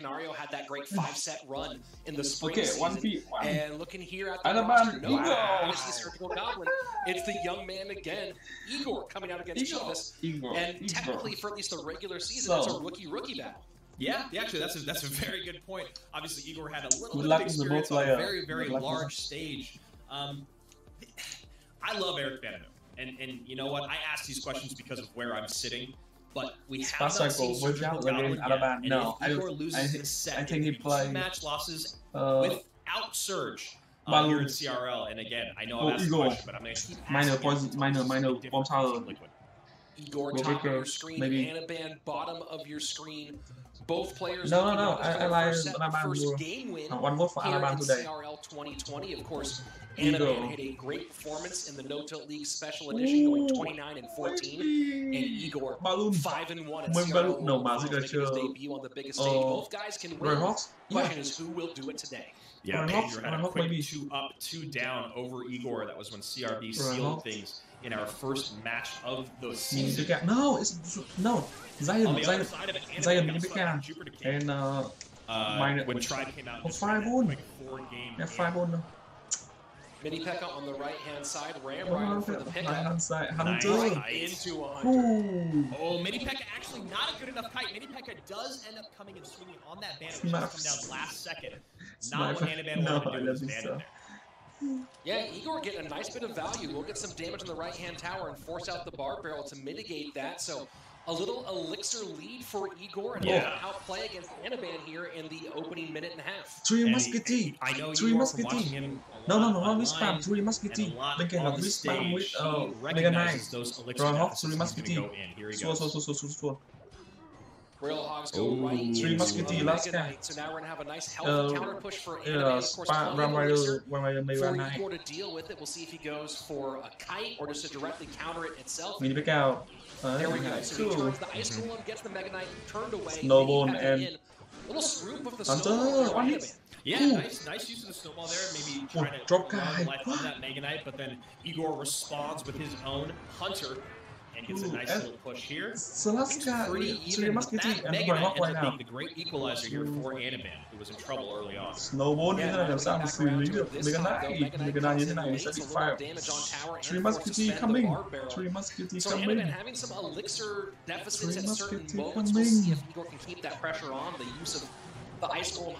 Canario had that great 5-set run in the spring season. 1v1. And looking here at the Anaban, Goblin. It's the young man again, Egor, coming out against Chivas. And technically, for at least the regular season, that's a rookie-rookie battle. Yeah, actually, that's a very good point. Obviously, Egor had a little bit of experience on a very, very large stage. I love Eric Benno, and you know what? I ask these questions because of where I'm sitting, but we have not seen Superman Goblin yet. No, and if Egor loses this set, I think he plays match losses without Surge here in CRL. And again, I know I'm asking a question, but I'm going to keep asking. Egor, top of your screen, Anaban, bottom of your screen. Both players first game win here in CRL 2020. Of course, Anaban had a great performance in the No Tilt League Special Edition, going 29 and 14, and Egor 5 and 1 in CRL. Making his debut on the biggest stage. Both guys can win. Question is who will do it today. Yeah, Andrew had a quick 2 up, 2 down over Egor. That was when CRB sealed things in our first match of the season. Zion Mini P.E.K.K.A. and when Tribe came out, 5-1. 4 game. Yeah, 5-1. Mini P.E.K.K.A. on the right-hand side, Ram Rider for the pickup. Right-hand side, Hunter. Nice. Into a Hunter. Oh, Mini P.E.K.K.A. actually not a good enough kite. Mini P.E.K.K.A. does end up coming and swinging on that banner, which has come down last second. Not what Anaban wanted to do with banner there. Yeah, Egor getting a nice bit of value. We'll get some damage on the right-hand tower and force out the bar barrel to mitigate that, so a little elixir lead for Egor and outplay against Anaban here in the opening minute and a half. They cannot respam with Mega Knight. Royal Hogs, Three Musketeers. Royal Hogs go right. Three Musketeers, last guy. So now we're going to have a nice healthy counter push for Anaban. Of course, for Egor to deal with it. We'll see if he goes for a kite or just to directly counter it itself. Mini P.E.K.K.A. There we go. So he turns the ice golem, gets the Mega Knight, turned away. Snowball and little swoop of the snowball. Yeah, nice use of the snowball there. Maybe trying to drop life on that Mega Knight, but then Egor responds with his own Hunter and gets a nice little push here. So that's pretty even. That Mega Knight ends up being the great equalizer here for Anaban, who was in trouble early on. Snowball, Mega Knight, damage on tower. Three Musketeers coming. So Anaban having some elixir deficits at certain moments. We'll see if Egor can keep that pressure on. The use of the Ice Golem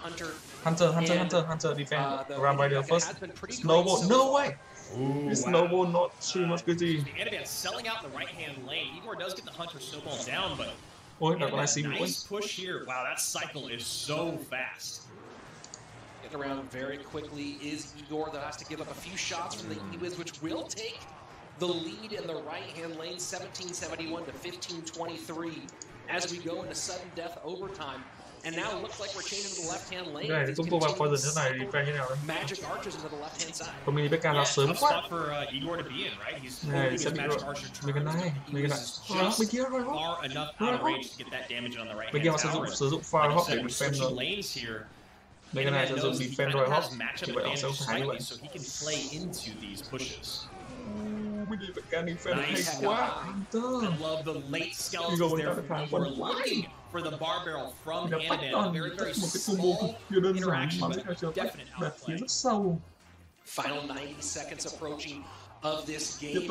Hunter defend. Ram Rider first. Snowball, no way! Snowball, not too much good. Anaban selling out the right-hand lane. Egor does get the Hunter snowball down, but nice push here. Wow, that cycle is so fast. Getting around very quickly is Egor, that has to give up a few shots from the E-Wiz, which will take the lead in the right-hand lane, 17-71 to 15-23, as we go into sudden death overtime. And now it looks like we're changing to the left-hand lane. Yeah, Magic Archer's into the left-hand side. Tough spot for Egor to be in, right? He's holding his Magic Archer turn. He's just far enough out of range to get that damage on the right-hand tower. Like I said, we're switching lanes here. And he knows he kind of has matchup advantage slightly, so he can play into these pushes. Nice. I love the late skeletons there. We're looking for the bar barrel from Anaban. Very, very small interaction, but definite outplay. Final 90 seconds approaching of this game.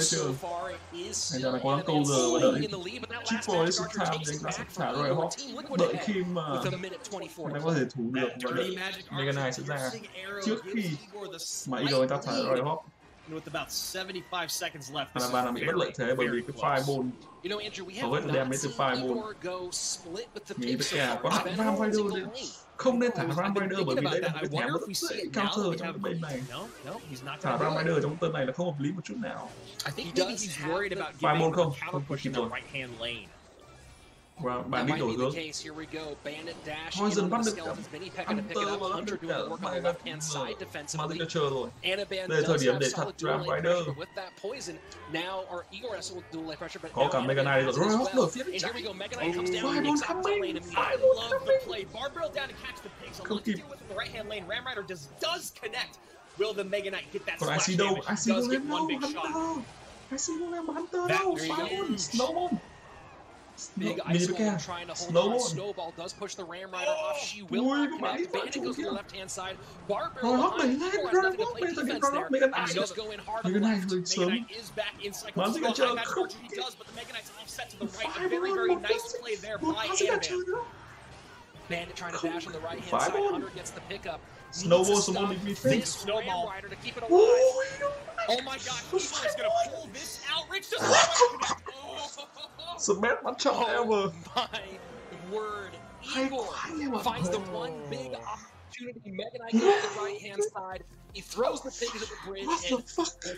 So far, it is still Anaban in the lead, but that last match Archer takes back from Egor. Team Liquid ahead with a minute 24. That dirty Magic Archer piercing arrow gives Egor the slight lead. And with about 75 seconds left, this is very close. You know, Andrew, we have not seen Egor go split with the pick so far. He's been holding single lane. I've been thinking about that. I wonder if we see it now that we have a lead. No, he's not going to do it. I think maybe he's worried about giving a counter push in the right-hand lane. That might be the case. Here we go. Bandit dash into the skeletons. Mini P.E.K.K.A. to pick it up. Hunter doing the work on the left-hand side defensively. Anaban does have solid dual lane pressure with that poison. Now our Egor has dual lane pressure, but now Anaban does as well. And here we go. Mega Knight comes down and takes out the lane immediately. I love the play. Bar barrel down to catch the pigs. I'll deal with it in the right-hand lane. Ram Rider does connect. Will the Mega Knight get that splash damage? Does get one big shot. That there you go. Big Ice Wizard trying to hold on. Snowball does push the Ram Rider off. She will not connect. Bandit goes to the left-hand side. Barbarella does go in hard on the left. Mega Knight is back in cycle. She does, but the Mega Knight's offset to the right. Very, very nice play there by Anaban. Bandit trying to dash on the right-hand side. Hunter gets the pickup. Snowball's the only thing. Snowball Rider to keep it alive. Oh my God! He's gonna pull this out. Rich just cement my child. Oh my word! Egor finds the one big opportunity. Mega Knight on the right-hand side. He throws the pigs at the bridge, and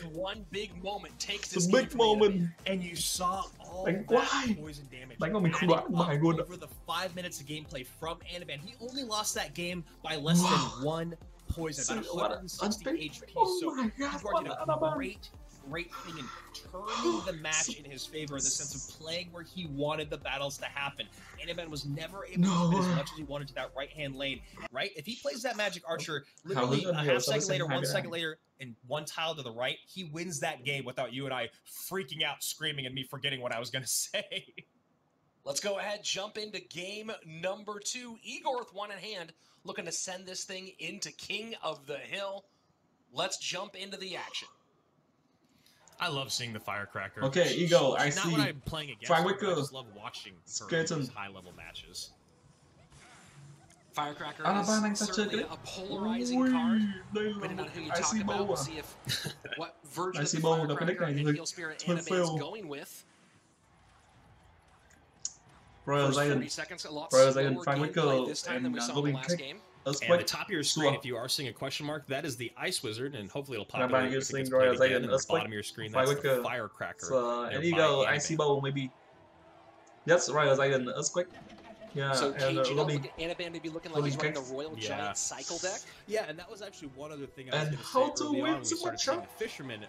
in one big moment takes this big moment. And you saw all that poison damage. Over the 5 minutes of gameplay from Anaban, he only lost that game by less than one poison, about 160 HP. So Egor did a great thing in turning the match in his favor, in the sense of playing where he wanted the battles to happen. Anaban was never able to fit as much as he wanted to that right-hand lane, right? If he plays that Magic Archer, literally a half second later, 1 second later, and one tile to the right, he wins that game without you and I freaking out, screaming, and me forgetting what I was going to say. Let's go ahead, jump into game number two. Egor with one in hand, looking to send this thing into King of the Hill. Let's jump into the action. I love seeing the Firecracker. Okay, Ego, I see. Not what I'm playing against. I just love watching these high-level matches. Firecracker is certainly a polarizing card. Depending on who you talk about, we'll see if what version of the Firecracker and Heal Spirit Anaban is going with. Royal Giant, Firecracker, this time than we saw in the last game. And the top of your screen, if you are seeing a question mark, that is the Ice Wizard, and hopefully it'll pop up again. And the bottom of your screen, that's the Firecracker. So, and you go, Icy Bubble, maybe. That's right, as I did an earthquake. Yeah, so Anaban may be looking like he's running the Royal Giant cycle deck. Yeah, and that was actually one other thing I was going to say early on. We started seeing the Fisherman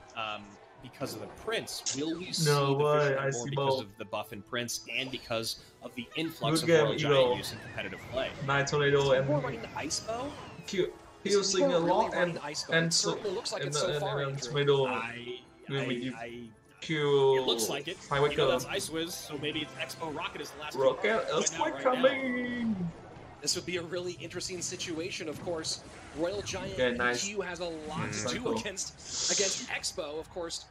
because of the Prince. Will we see the Fisherman more because of the buff in Prince and because of the influx of Royal Giant use in competitive play? Night Tornado and running the Ice Bow? Cute. He was seeing a lot and so it looks like it's so far. It looks like it. You know, that's Ice Wiz, so maybe it's Expo Rocket is the last Rocket is coming! Now. This would be a really interesting situation, of course. Royal Giant Q has a lot to do against Expo, of course.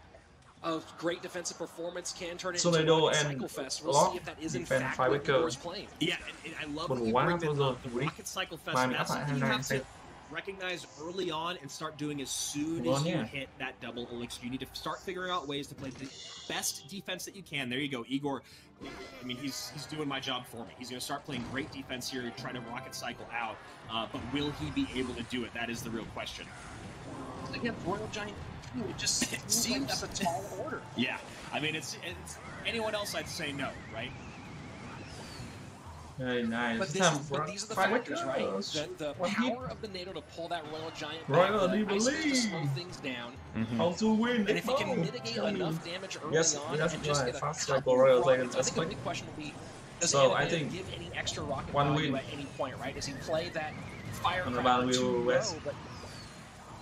A great defensive performance can turn it into a cycle fest. We'll see if that is in fact what Egor's playing. Yeah, and I love when you bring the Rocket cycle fest. That's something you have to recognize early on and start doing as soon as you hit that double elixir. You need to start figuring out ways to play the best defense that you can. There you go, Egor. I mean, he's doing my job for me. He's going to start playing great defense here, trying to rocket cycle out. But will he be able to do it? That is the real question. Again, Royal Giant, it just seems like that's a tall order. Yeah, I mean, it's anyone else, I'd say no, right? Very nice. But, these are the factors, right? The power of the NATO to pull that Royal Giant back, to slow things down. Also win. And if he can mitigate enough damage early on and just get a couple Royal Giants, I think the big question will be, does Anaban give any extra rocket value at any point, right? Does he play that Firecracker too low? But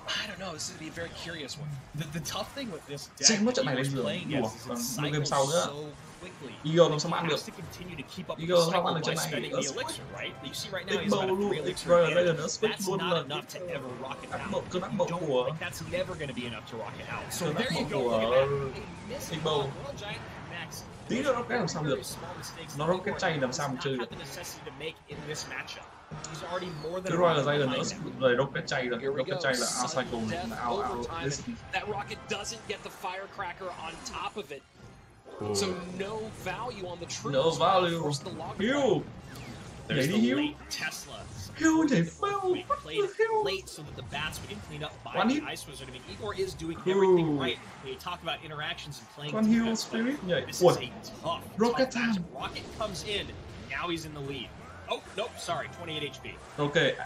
I don't know, this is going to be a very curious one. The tough thing with this deck that he's playing is it cycles so quickly. He has to continue to keep up with the cycle by spending the elixir, right? You see right now he's got a 3 elixir advantage. That's not enough to ever rocket out. That's never going to be enough to rocket out. So there you go, look at that. Royal Giant max. Tí nữa nó rocket làm sao được. Nó rocket chay làm sao mà chơi được. Cái Royal Giant nữa rồi rocket chay rồi. Rocket chay là out cycle, là out this. That rocket doesn't get the Firecracker on top of it. So no value on the troops. No value. Heal. There's the late Tesla. Heal, they fell. We played late so that the bats would clean up by the Ice Wizard. I mean, Egor is doing everything right. When you talk about interactions and playing defense, this is a tough time. Rocket comes in. Now he's in the lead. Oh, nope, sorry, 28 HP. Okay.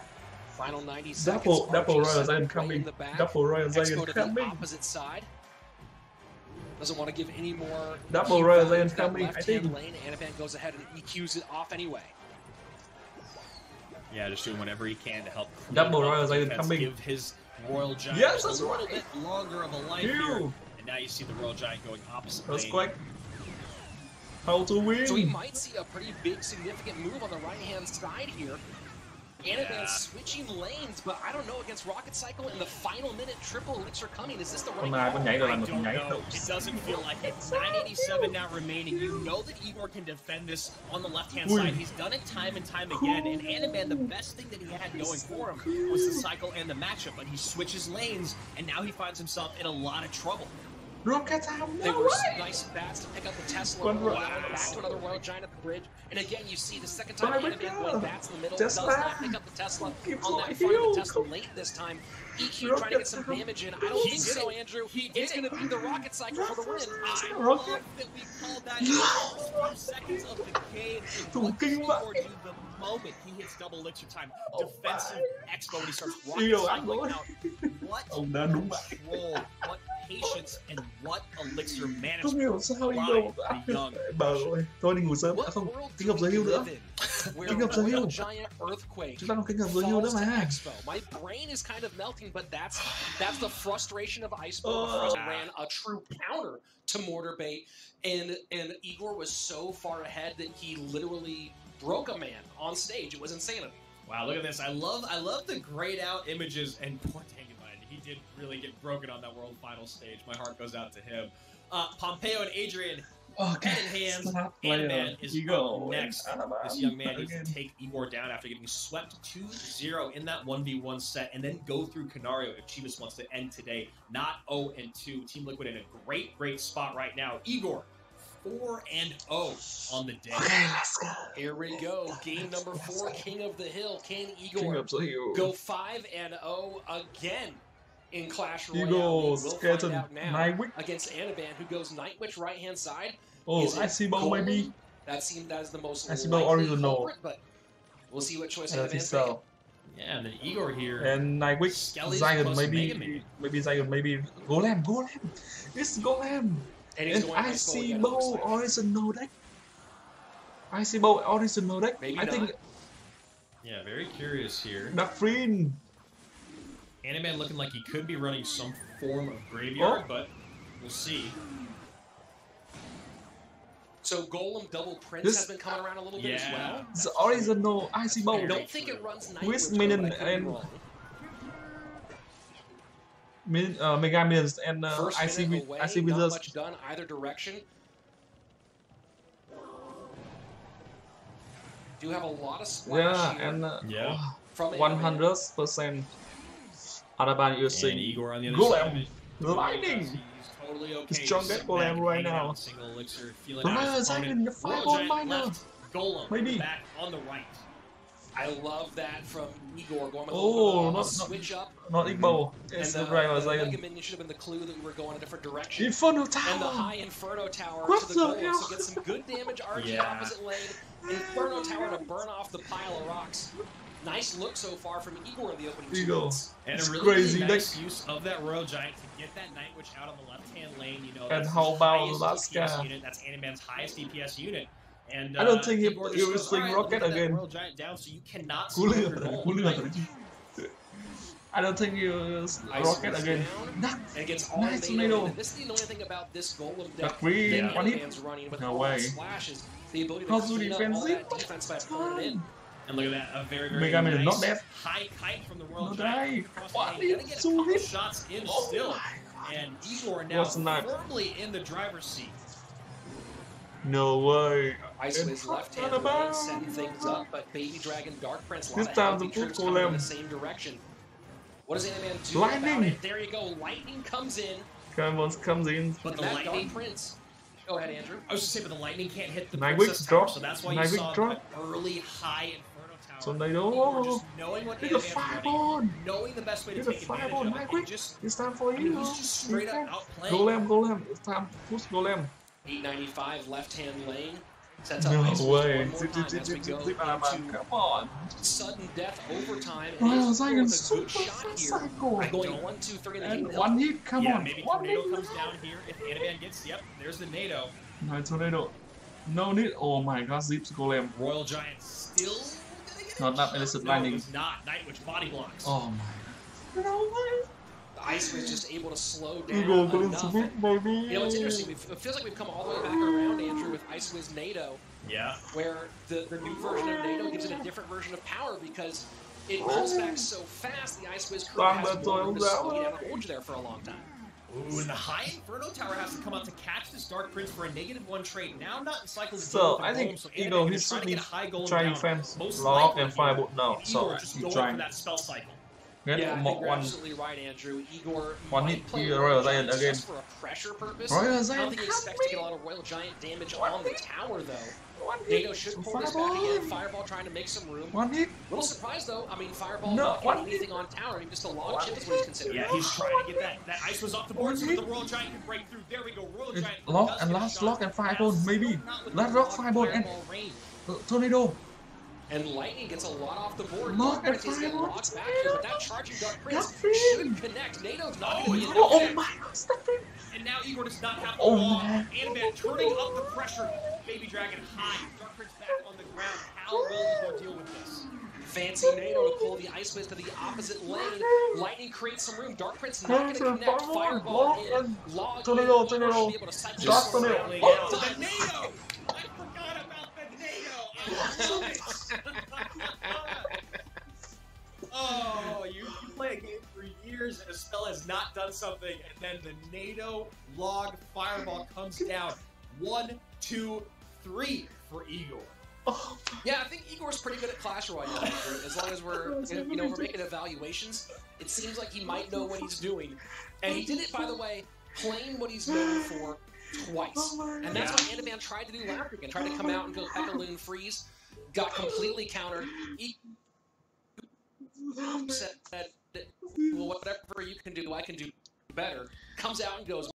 Final 90 seconds. Double Royal Giant coming. Double Royal Giant coming. Opposite side. Doesn't want to give any more. Double Royal Giant coming. I think Anaban goes ahead and EQs it off anyway. Yeah, just doing whatever he can to help. Double Royal Giant coming. Give his Royal Giant a little bit longer of a life here. And now you see the Royal Giant going opposite lane. How to win. So we might see a pretty big, significant move on the right-hand side here. Yeah. Anaban switching lanes, but I don't know against Rocket Cycle in the final minute. Triple Elixir coming. Is this the right one? I don't know. It doesn't feel like it. 987 now remaining. You know that Egor can defend this on the left-hand side. He's done it time and time again. And Anaban, the best thing that he had going for him was the cycle and the matchup. But he switches lanes, and now he finds himself in a lot of trouble. Rockets have no right. Nice bats to pick up the Tesla. Wow. Back to another Royal Giant at the bridge. And again, you see the second time Anaban went bats in the middle. Just does not pick up the Tesla. On that front, the Tesla late this time. EQ trying to get some damage in. I don't think so, Andrew. It's going to be the Rocket Cycle for the win. I love that we called that in the first 4 seconds of the game. The moment he hits double elixir time, defensive expo, and he starts Rocket Cycling out. What control, what patience, and what elixir management. Thôi đi ngủ sớm. Không, kính hợp giới hưu nữa. Kính hợp giới hưu. Chúng ta không kính hợp giới hưu nữa mà. My brain is kind of melting, but that's the frustration of Iceberg. Ran a true counter to Mortar Bait, and Egor was so far ahead that he literally broke a man on stage. It was insanity. Wow, look at this. I love the grayed out images, and poor Tanguman, he did really get broken on that world final stage. My heart goes out to him. Pompeo and Adrian, head in hand. Anaban is up next. This young man needs to take Egor down after getting swept 2-0 in that 1v1 set, and then go through Canario if Chivas wants to end today. Not 0-2. Team Liquid in a great, great spot right now. Egor, 4-0 on the day. Okay, let's go. Here we go. Game number 4, King of the Hill. Can Egor go 5-0 again in Clash Royale? We'll find out now against Anaban, who goes Night Witch right hand side. Oh, I see ball maybe. That seemed that's the most. I see ball original. But we'll see what choice Anaban's making. Yeah, and then Egor here. And Night Witch, Zion maybe Zion, maybe Golem. It's Golem. And I see Bow original deck. I see Bow original deck. Maybe I not. Think. Yeah, very curious here. Dark Prince. Anaban looking like he could be running some form of graveyard, but we'll see. So Golem double Prince has been coming around a little bit as well. It's original I see Bow. I don't think it runs Night Witch and Mega Knight and I see with us. Not much done either direction. Do have a lot of splash here. And from 100%. Anaban using Egor on the other side. Lightning. He's totally okay. He's strongest Golem right now. Single elixir, feeling the fireball miner. Golem back on the right. I love that from Egor going with switch up. Not Igbo. It's the right one. Megaman should have been the clue that we were going a different direction. Inferno Tower. And the high Inferno Tower to the goal. So get some good damage. RG opposite lane. Inferno Tower to burn off the pile of rocks. Nice look so far from Egor in the opening 2 minutes. And a really crazy nice use of that Royal Giant to get that Night Witch out on the left-hand lane. You know, that's Anaban's highest DPS unit. And, I don't think he was playing Rocket again. Royal Giant down, so you cannot I don't think he was Rocket again. Against all Night Tornado. This is the only thing about this Golem deck. No way. The ability to defense by opponent. And look at that, a very, very nice high kite from the Royal Giant. Shots in still. And Egor now firmly in the driver's seat. No way. Ice Wizard left hand setting things up, but Baby Dragon, Dark Prince, this time the troops go in the same direction. What does Anaban do? Lightning! There you go, Lightning comes in. Comes in. But the Lightning Prince. Go ahead, Andrew. I was just saying, but the Lightning can't hit the Princess Tower, so that's why you saw the early high Inferno Tower. So they don't just knowing what Anaban's running, knowing the best way to take advantage of it, and just, it's time for you. He's just straight up outplaying. Golem, it's time to push Golem. 895 left-hand lane. Sets up Ice Wizard one more time as we go into sudden death overtime. Wow, Zion's super fast cycle. Going 1, 2, 3 in the game. One hit, come on. Maybe Tornado comes down here. If Anaban gets, there's the Nado. Night Tornado. No need. Oh my gosh, Zeep's Golem. Royal Giant still not enough illicit lightning. Not Night Witch body blocks. Oh my god. No way. Ice was just able to slow down enough. You know, it's interesting. It feels like we've come all the way back around, Andrew, with Ice Wiz NATO. Yeah. Where the new version of NATO gives it a different version of power because it comes back so fast. The Ice Wiz crew has more to slow down and hold you there for a long time. Ooh, and the high Inferno Tower has to come out to catch this Dark Prince for a -1 trade. Now not in cycles. So I think Egor is trying to get a high goal down. Most likely, and Firebolt now. So just going for that spell cycle. Yeah, I think you're absolutely right, Andrew. Egor might play Royal Giant again just for a pressure purpose. Royal Giant, I don't think he expects to get a lot of Royal Giant damage on the tower, though. NATO should pull this back again. Fireball trying to make some room. Little surprise, though. I mean, Fireball not getting anything on tower. I mean, just a long chip is what he's considering. Yeah, he's trying to get that. That Ice was off the board so that the Royal Giant can break through. There we go. Royal Giant. Lock and last lock and Fireball, maybe. Last rock, Fireball, and Tornado. And Lightning gets a lot off the board. Dark Prince is getting locked back here, but that charging Dark Prince should connect. NATO's not going to be enough. Oh my gosh, that thing! And now Egor does not have the wall. Anaban turning up the pressure. Baby Dragon high. Dark Prince back on the ground. How will Egor deal with this? Fancy NATO to pull the Ice Wiz to the opposite lane. Lightning creates some room. Dark Prince not going to connect. Fireball in. Log in. Should be able to cycle this around. Oh, the NATO! I forgot about the NATO! I love it! Oh, you play a game for years and a spell has not done something, and then the NATO log Fireball comes down. 1, 2, 3 for Egor. Oh. Yeah, I think Egor's pretty good at Clash Royale. As long as we're making evaluations, it seems like he might know what he's doing, and he did it, by the way, playing what he's known for twice, and that's what Anaban tried to do last weekend. Tried to come out and go Pekka-Loon freeze. Got completely countered. Said, well, whatever you can do, I can do better. Comes out and goes